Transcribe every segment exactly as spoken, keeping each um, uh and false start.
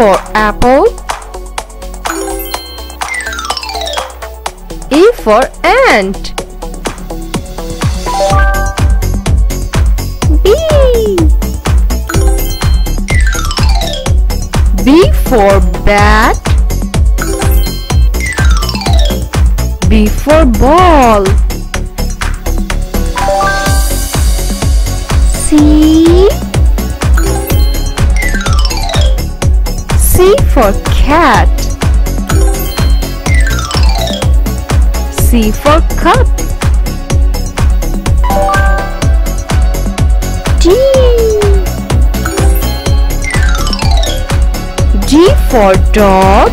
for apple, E for ant, B, B for bat, B for ball, C, C for cat, C for cup, D, D for dog,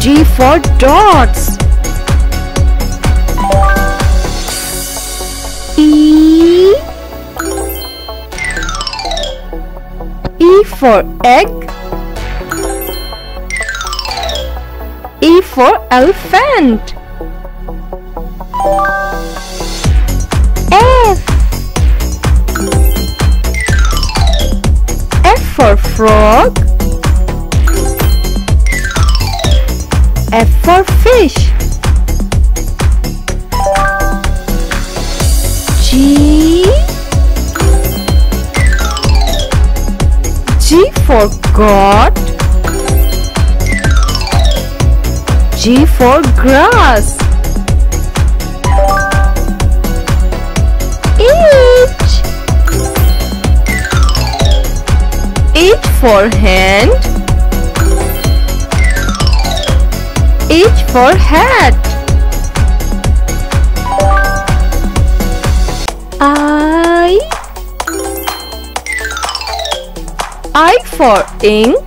G for dots, E, E for egg, E for elephant, F, F for frog, F for fish, G, G for God, G for grass, H, H for hand, H for hat, I, I for ink,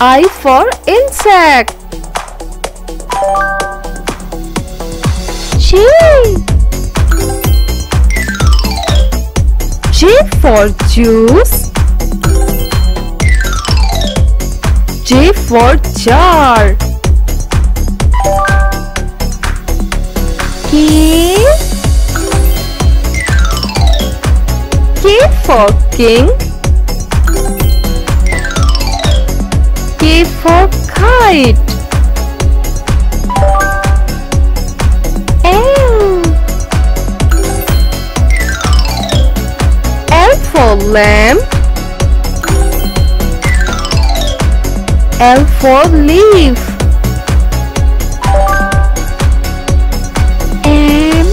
I for insect, J, J for juice, J for jar, K, K for king, K for kite, L, L for lamb, L for leaf, M,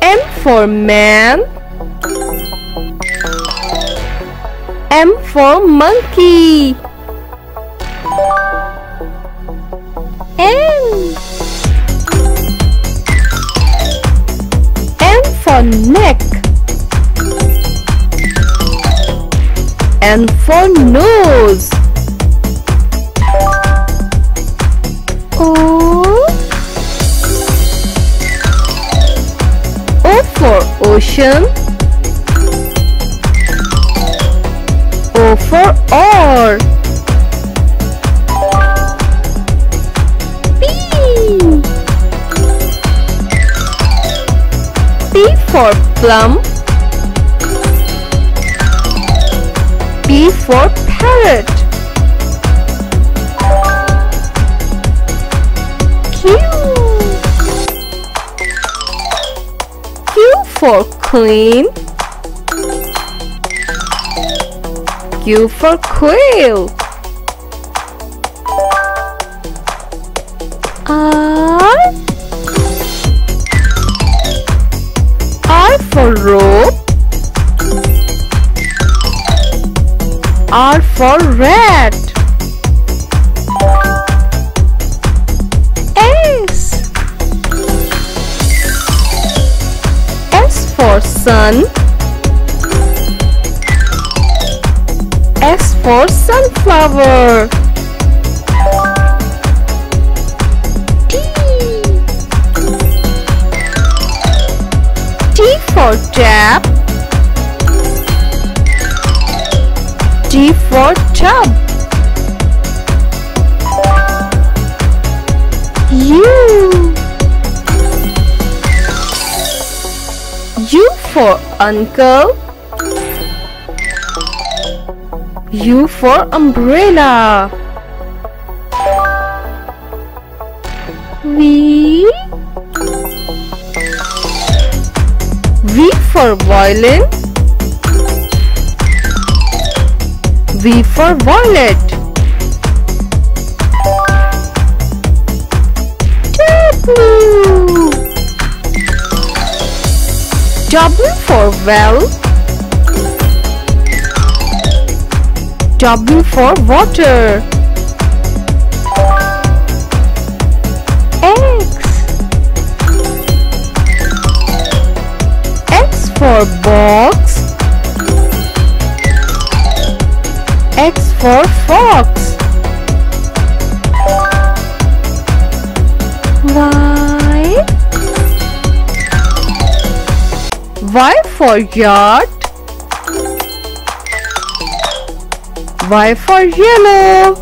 M for man, M for monkey, N, N for neck, N for nose, O, O for ocean, O for oar, P, P for plum, P for parrot, Q, Q for queen, Q for quail, R, R for rope, R for rat, S, S for sun, S for sunflower, T, T for tap, T for tub, U, U for uncle, U for umbrella, V, V for violin, V for violet. Blue. W for well, W for water, X, X for box, X for fox, Y, Y for yacht, Y for yellow,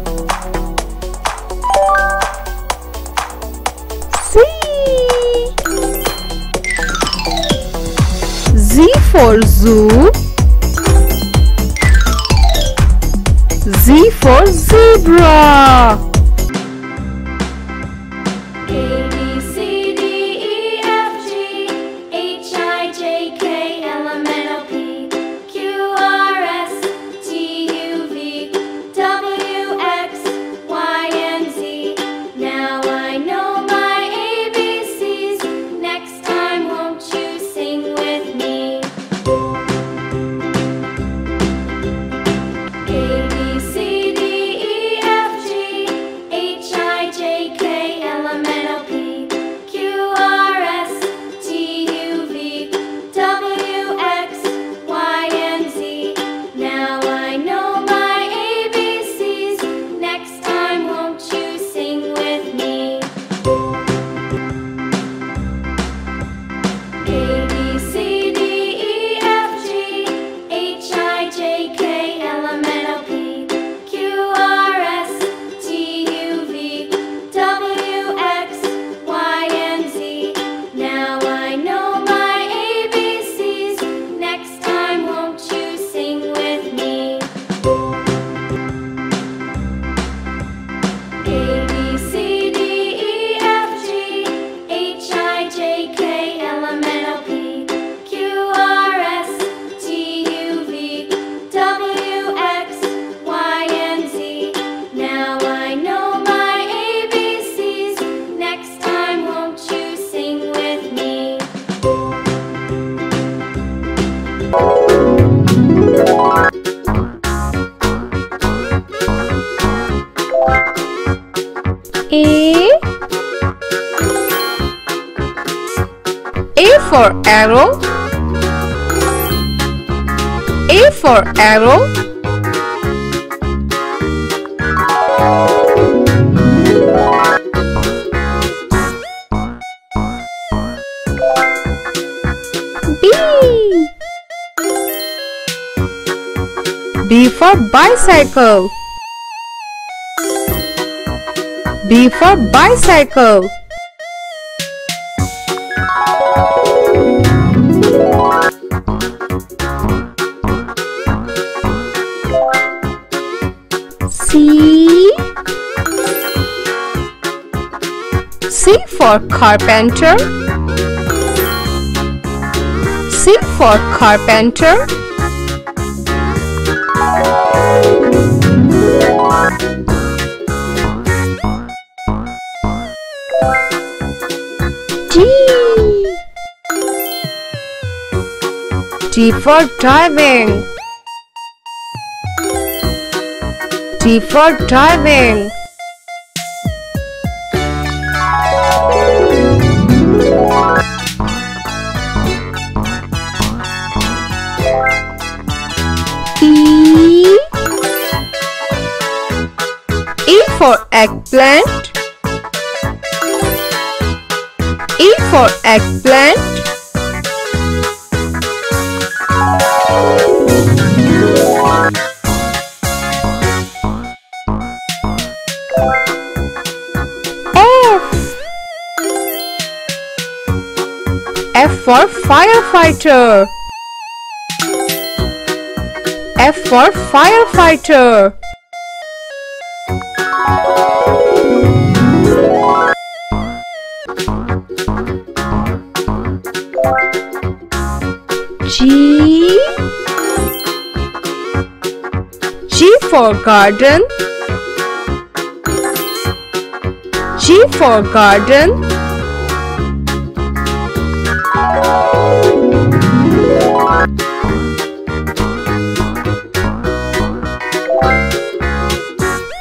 Z, Z for zoo, Z for zebra. A for arrow, A for arrow, B, B for bicycle, B for bicycle. C for carpenter, C for carpenter, D, D for diving, D for diving. E for eggplant, E for eggplant, F, F for firefighter. F for firefighter. G, G for garden. G for garden.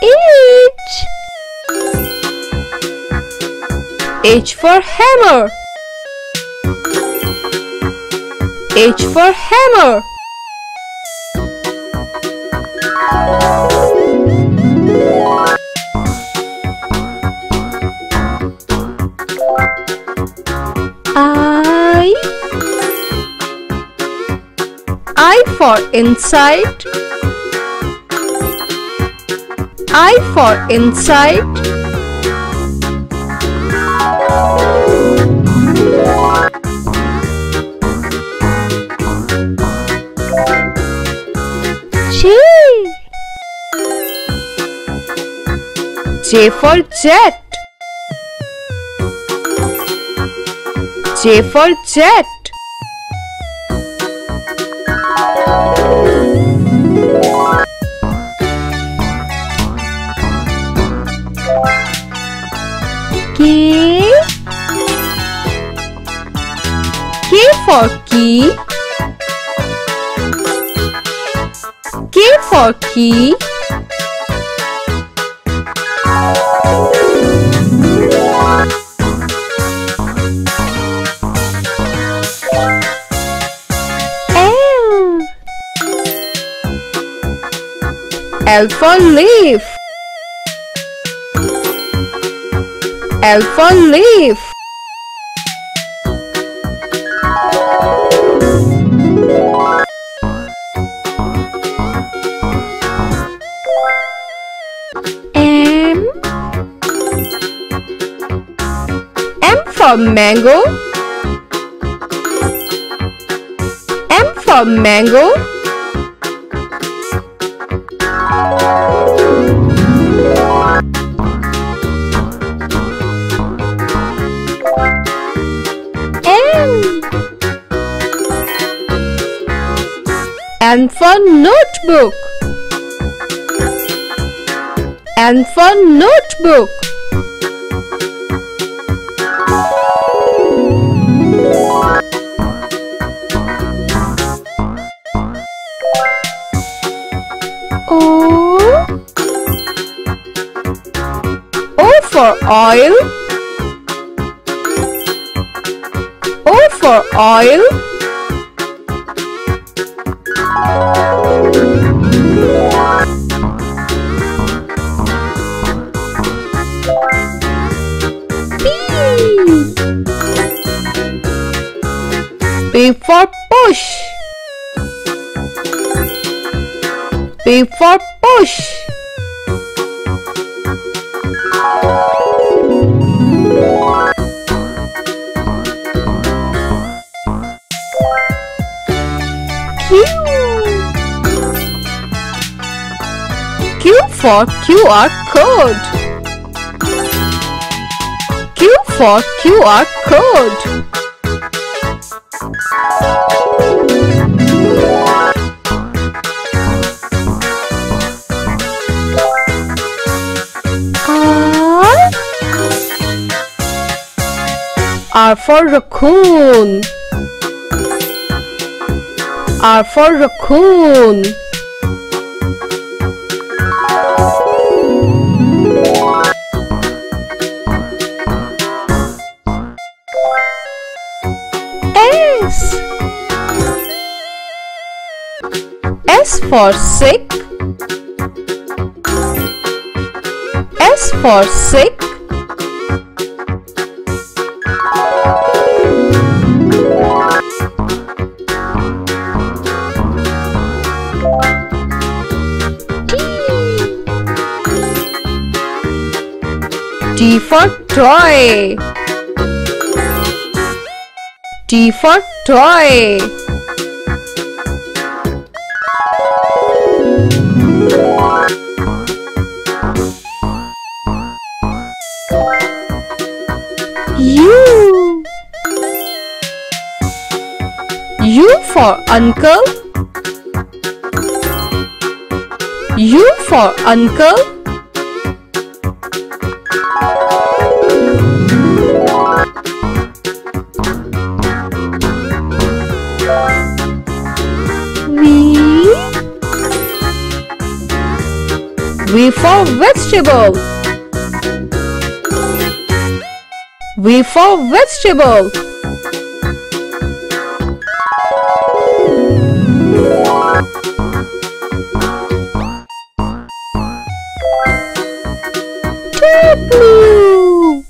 H, H for hammer. H for hammer. I, I for insight. I for insight. J for jet. J for jet. K, K for key. K for key. L for leaf. L for leaf. M, M for mango. M for mango. N for notebook. N for notebook. O, O for oil. O for oil. P for push. P for push. Q, Q for Q R code. Q for Q R code. R for raccoon. R for raccoon. S, S for sick. S for sick. T for toy. T T for toy. U. U for uncle. U for uncle. V for vegetable. V for vegetable. W.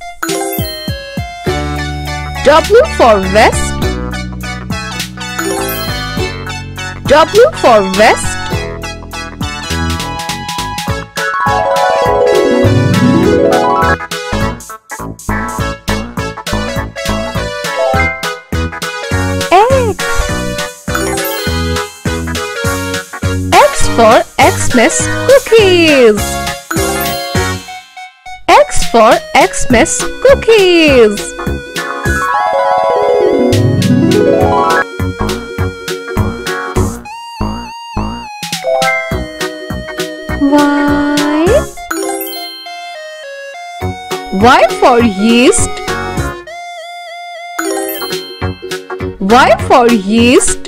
W for vest. W for vest. For Xmas cookies. X for Xmas cookies. Y. Y for yeast. Y for yeast.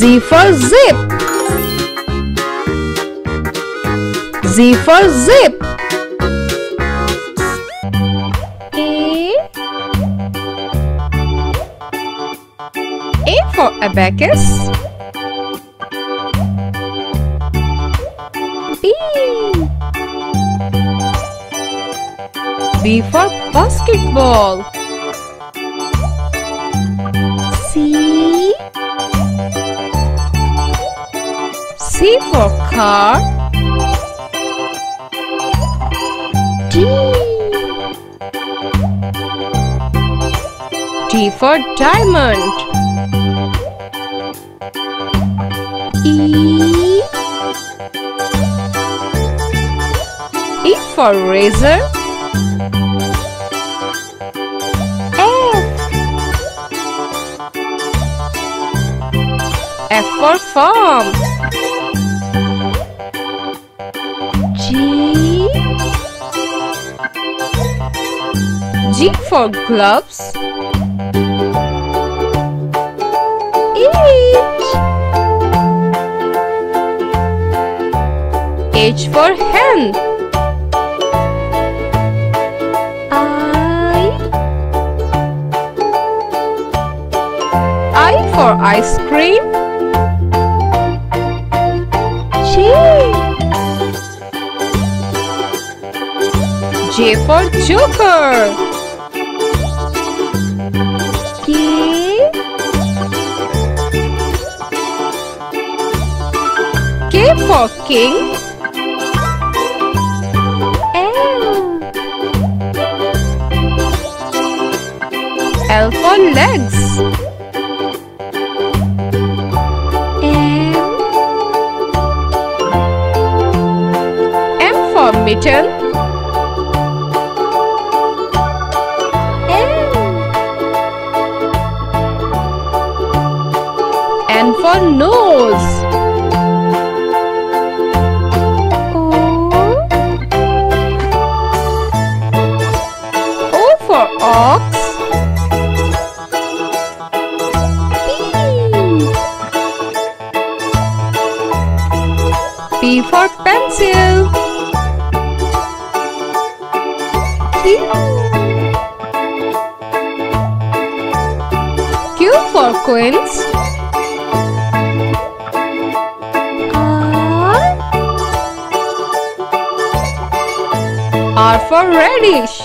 Z for zip. Z for zip. A. A for abacus. B. B for basketball. C. C for car. D. D for diamond. E. E for razor. F. F for farm. G for gloves. H. H for hand. I. I for ice cream. J. J for joker. K for king. L. L for legs. M. M for mitten. N. N for nose. Ox. P. P for pencil. Q. Q for quills. R. R for radish.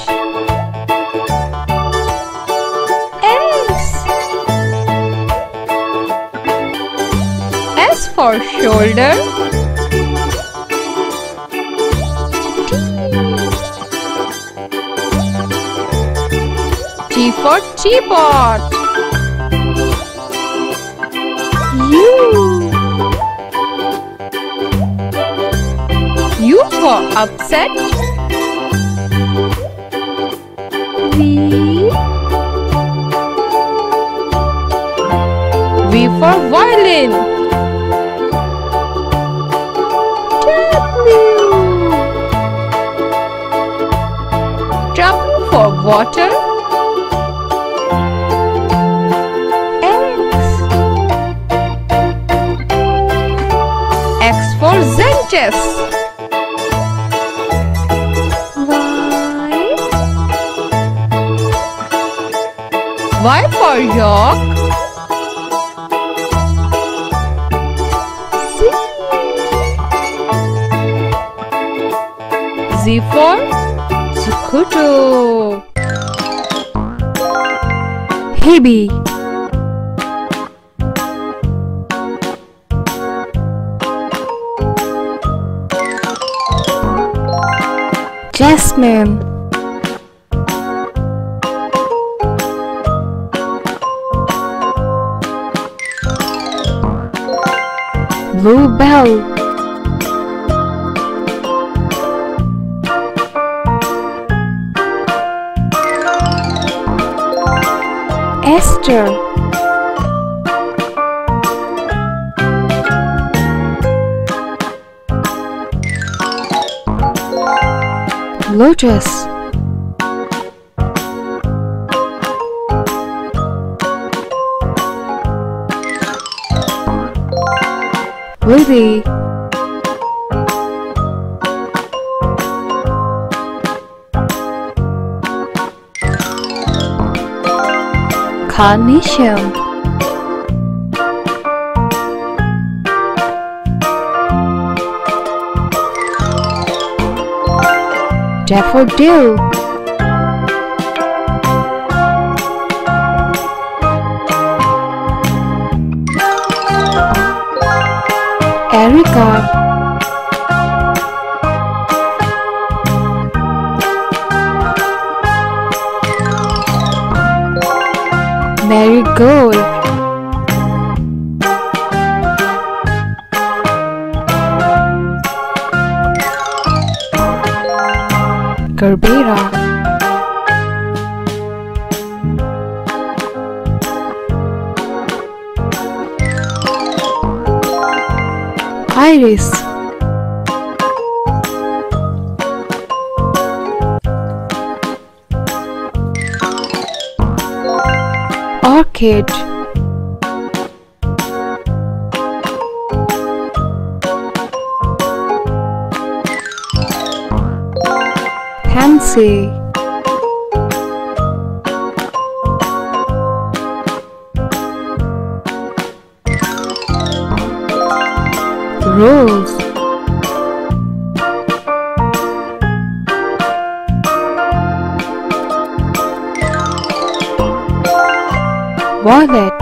or shoulder. T for teapot. U. U for upset. V. V for violin. W. W for water. X. X for Xanthus. Y. Y for York. Z for Zucuto. Hebe. Jasmine. Bluebell. Esther. Lotus. Lily. Carnation. Daffodil. Erica. Marigold. Gerbera. Iris. Orchid. Pansy. Rose. Violet.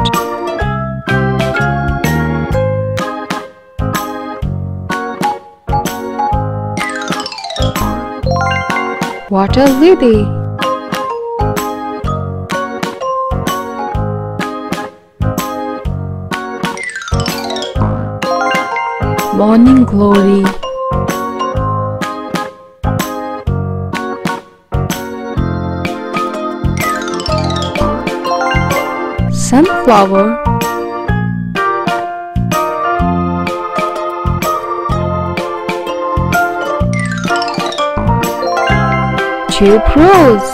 Water lily. Morning glory. Sunflower. Tuberose.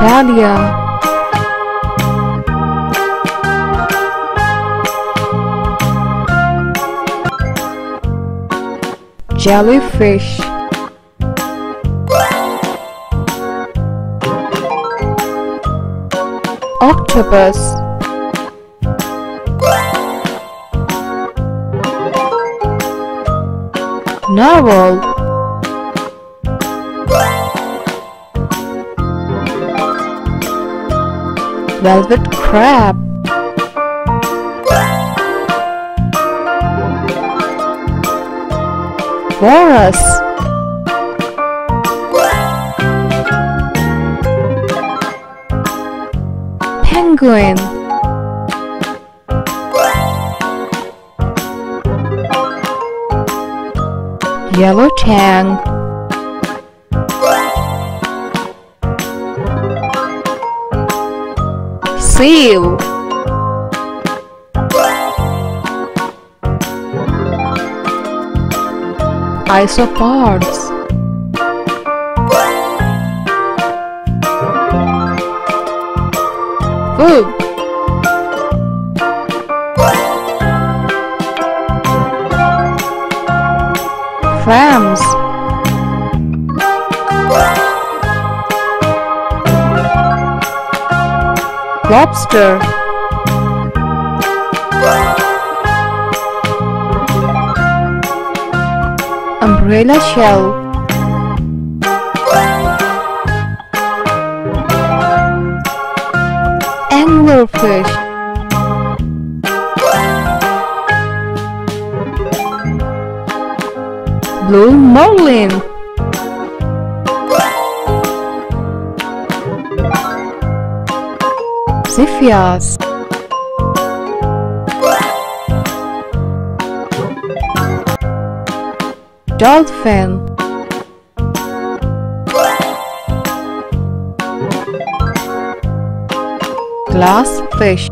Dahlia. Jellyfish. Octopus. Narwhal. velvet crab. Walrus. Penguin. Yellow tang. Seal. Isopods. Food. Clams. Lobster. Umbrella shell. Anglerfish. Blue marlin. Zephyrs. Dolphin. Glass fish.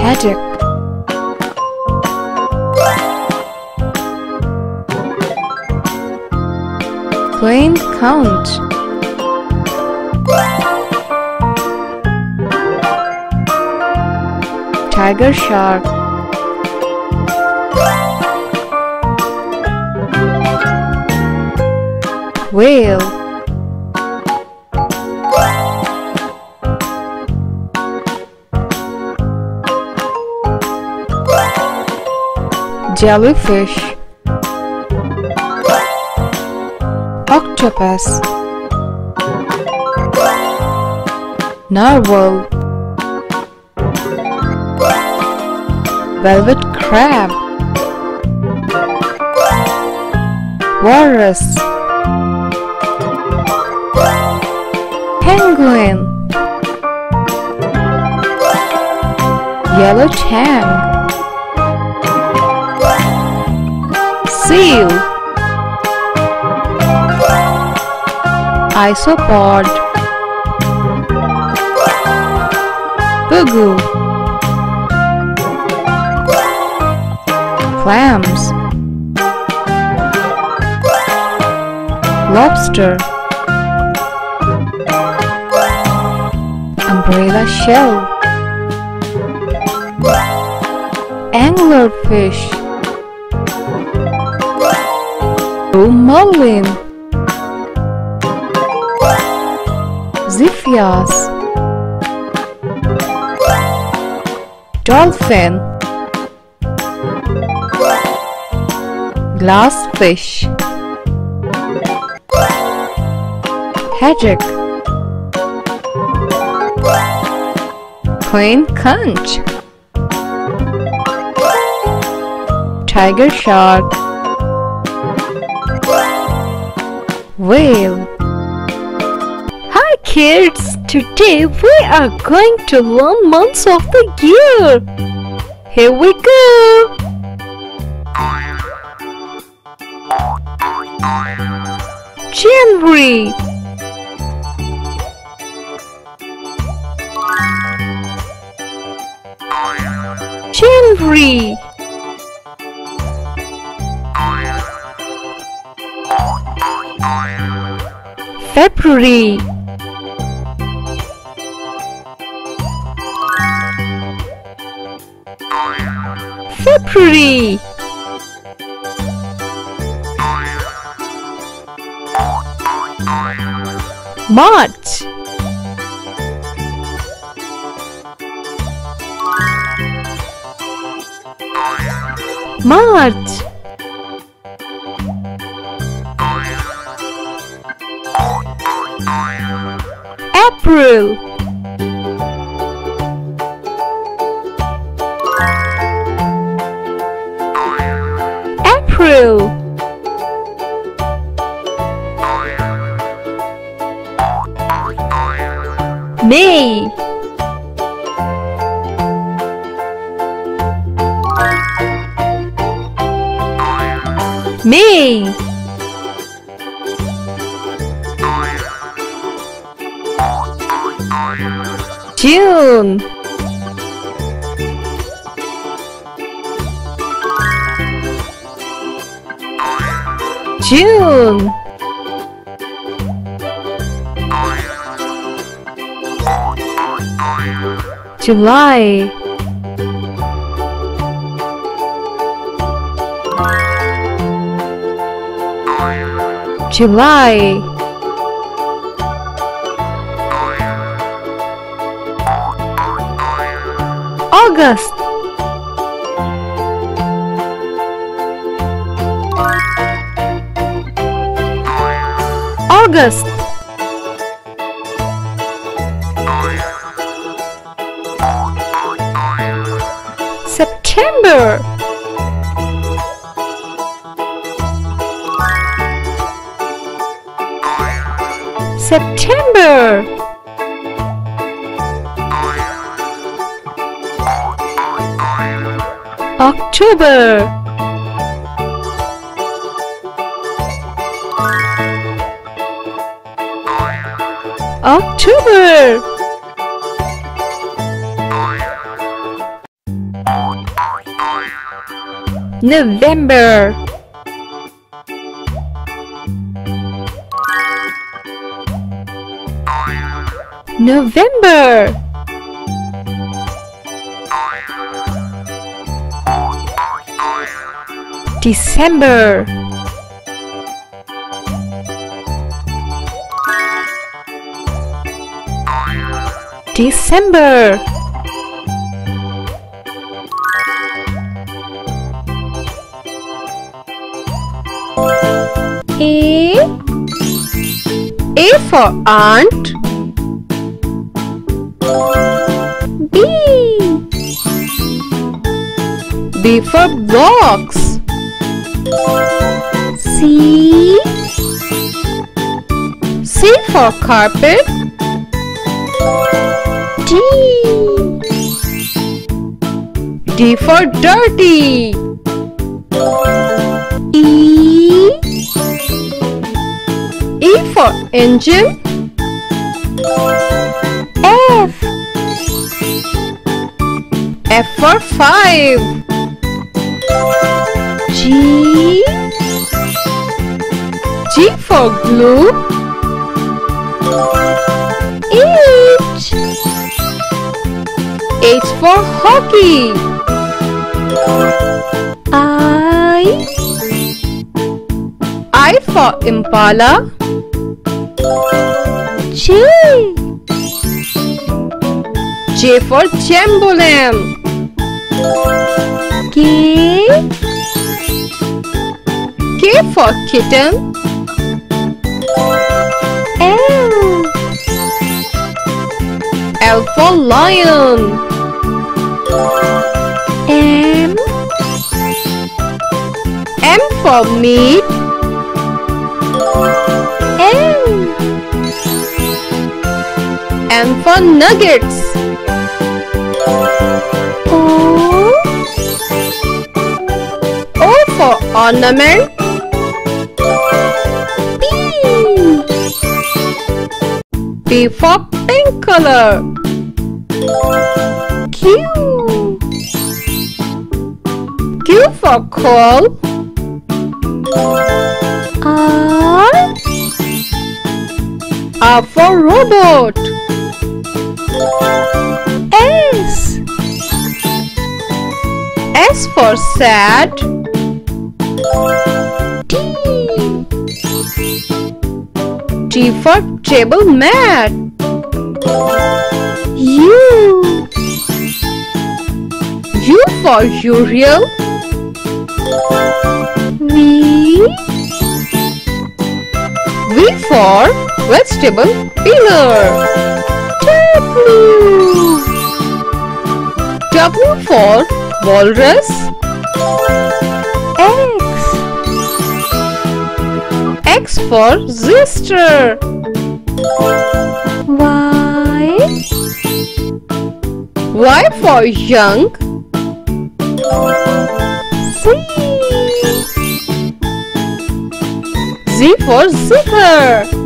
Haddock. Plain conch. Tiger shark. Whale. Jellyfish. Octopus. Narwhal. Velvet crab. Walrus. Penguin. Yellow tang. Seal. Isopod. Boogaloo. Clams. Lobster. Umbrella shell. Anglerfish. Blue marlin. Zephyrs. Dolphin. Glass fish. Haddock. Plain conch. Tiger shark. Whale. Hi kids! Today we are going to learn months of the year. Here we go! January. January. February. February. March. March. April. April. May. May. June. June. July. July. August. August. September. September. October. October. November. November. December. December. A. A for aunt. B. B for box. C. C for carpet. D. D for dirty. E. E for engine. F. F for five. G. G for glue. H. H for hockey. I. I for Impala. J. J for Jambolam. K. K for kitten. L. L for lion. M. M for meat. M. M for nuggets. O. O for ornament. P. P for pink color. Q. Q for coal. R. R for robot. S. S for sad. T. T for table mat. U. U for Uriel. V. V for vegetable peeler. Blue. W for walrus. X. X for rooster. Y. Y for young. Z. Z for zipper.